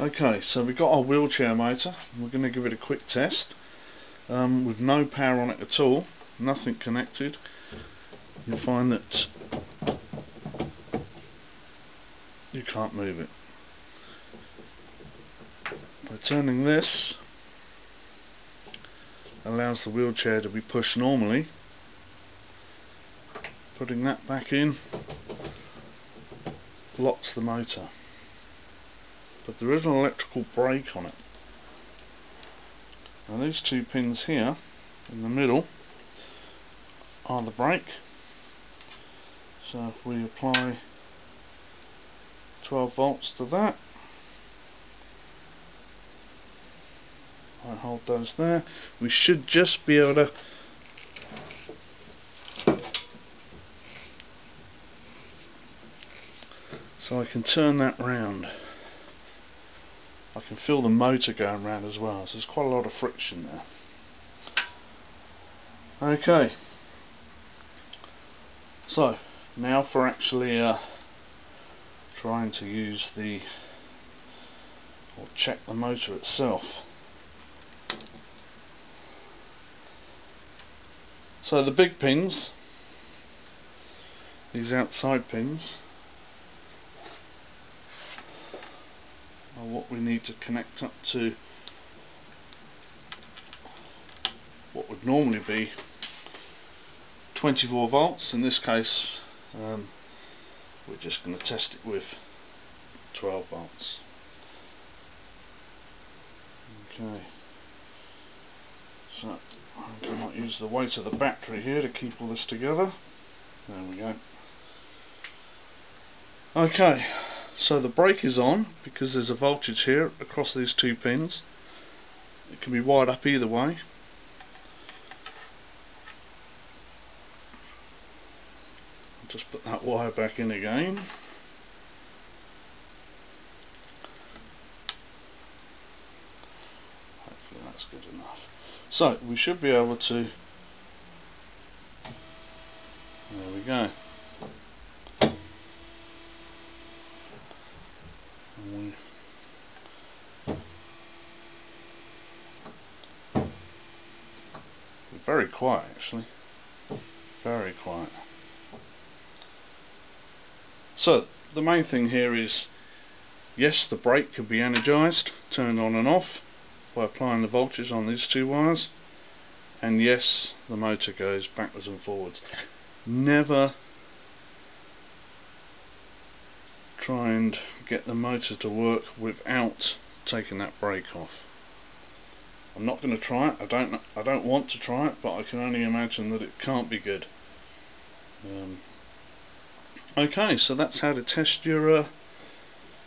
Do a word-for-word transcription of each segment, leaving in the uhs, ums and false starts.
Okay, so we've got our wheelchair motor. We're going to give it a quick test um, with no power on it at all, nothing connected. You'll find that you can't move it. By turning this, allows the wheelchair to be pushed normally. Putting that back in locks the motor, but there is an electrical brake on it. Now these two pins here in the middle are the brake, so if we apply twelve volts to that, I hold those there, we should just be able to so I can turn that round. I can feel the motor going round as well, so there's quite a lot of friction there. Okay, so now for actually uh, trying to use the or check the motor itself. So the big pins, these outside pins, are what we need to connect up to what would normally be twenty-four volts. In this case um, we're just going to test it with twelve volts. Okay, so I cannot use the weight of the battery here to keep all this together. There we go. Okay, so the brake is on because there's a voltage here across these two pins. It can be wired up either way. I'll just put that wire back in again. Hopefully that's good enough. So we should be able to, there we go. And we we're very quiet actually. Very quiet. So the main thing here is, yes, the brake could be energized, turned on and off by applying the voltage on these two wires, and yes, the motor goes backwards and forwards. Never try and get the motor to work without taking that brake off. I'm not going to try it. I don't. I don't want to try it, but I can only imagine that it can't be good. Um, okay, so that's how to test your uh,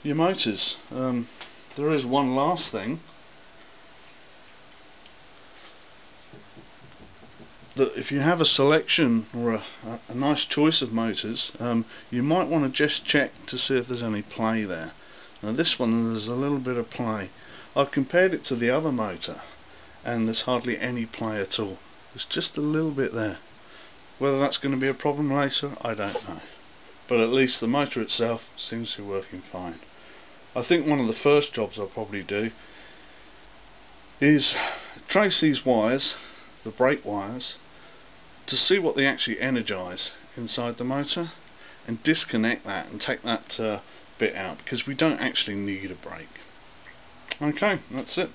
your motors. Um, there is one last thing that if you have a selection or a, a, a nice choice of motors, um, you might want to just check to see if there's any play there. Now this one, there's a little bit of play. I've compared it to the other motor and there's hardly any play at all. There's just a little bit there. Whether that's going to be a problem later, I don't know, but at least the motor itself seems to be working fine. I think one of the first jobs I'll probably do is trace these wires, the brake wires, to see what they actually energize inside the motor, and disconnect that and take that uh, bit out, because we don't actually need a brake. Okay, that's it.